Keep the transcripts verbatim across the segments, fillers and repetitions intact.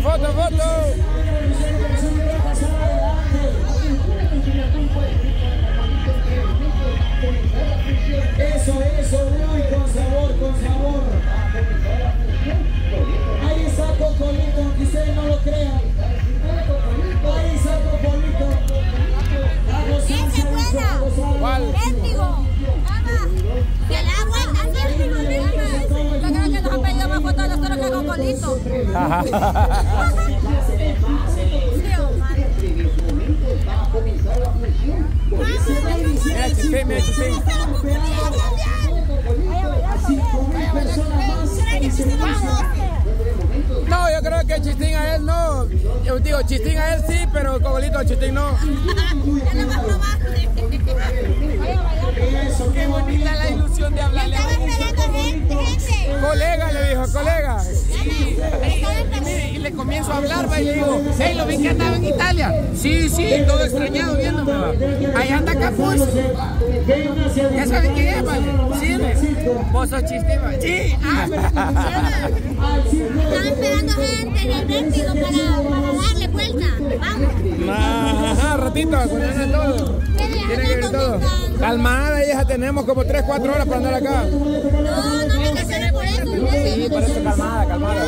foto, foto, foto. Eso, eso, muy con sabor, con sabor. Ahí está Cocolito, aunque ustedes no lo crean. Ahí está Cocolito. ¡Ese vuela! ¡Vértigo! ¡Mamá! ¡Que el agua está vértigo, mamá! Yo creo que nos han pedido más fotos de nosotros que Cocolito. Mira, chistin, mira, chistin. No, yo creo que chistin a él no. Yo digo, chistin a él sí, pero Cocolito a chistin no. Qué bonita la ilusión de hablarle. Colega, le dijo, colega. Y le comienzo a hablar, va, y le digo, hey, lo vi que andaba en Italia. Sí, sí, todo extrañado viéndome, va. Ahí anda Capuz. ¿Ya saben quién es, vale? Sí, vos sos chistín, va. Sí, ah, pero funciona. Estaba esperando gente en el vértigo para, para darle vuelta. Vamos. Ajá, ratito, acuérdense todo. Tienen que ver todo. Calmada, ya tenemos como tres, cuatro horas para andar acá. No, no me casaron por eso. Sí, por eso, calmada, calmada.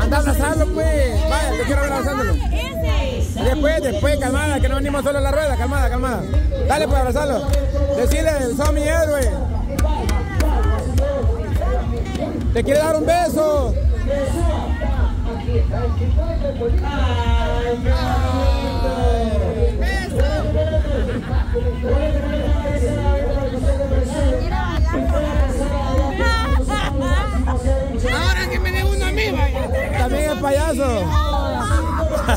Anda a abrazarlo, pues. Vaya, te quiero abrazándolo. Después, después, calmada, que no venimos solo a la rueda. Calmada, calmada. Dale, pues, abrazarlo. Decirle, sos mi héroe. Te quiere dar un beso. Ahora que me dé uno a mí, vaya. También es payaso.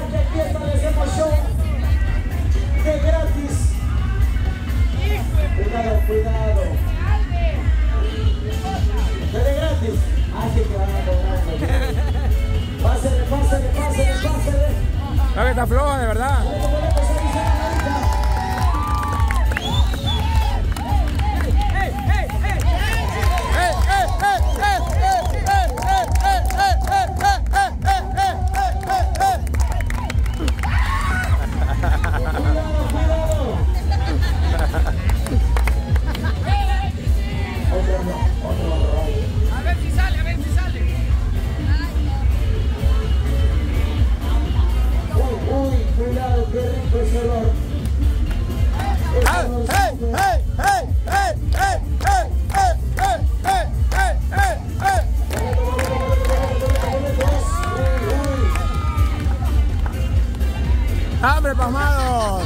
¡Hambre, pasmado!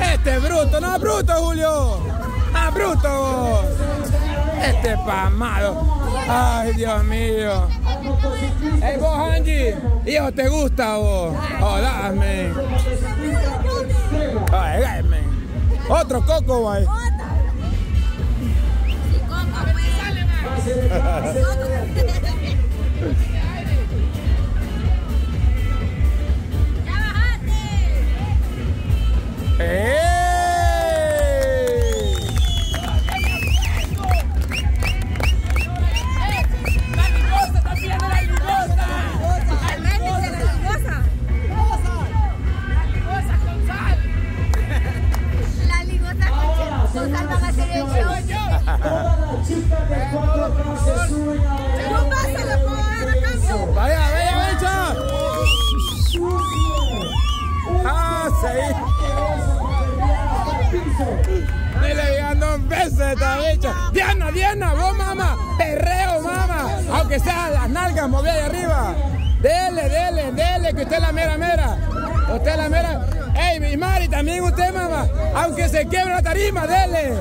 ¡Este es bruto! ¡No, bruto, Julio! ¡Ah, bruto! ¡Este es pasmado! ¡Ay, Dios mío! ¡Ey, vos, Angie! ¡Hijo, te gusta, vos! ¡Hola, men! ¡Ay, men! ¡Otro coco, güey! ¡Otro! ¡Coco, Diana, Diana, vos mamá, perreo mamá, aunque sea las nalgas movidas de arriba, dele, dele, dele, que usted es la mera mera, usted es la mera, ey mi Mari, también usted mamá, aunque se quiebre la tarima, dele.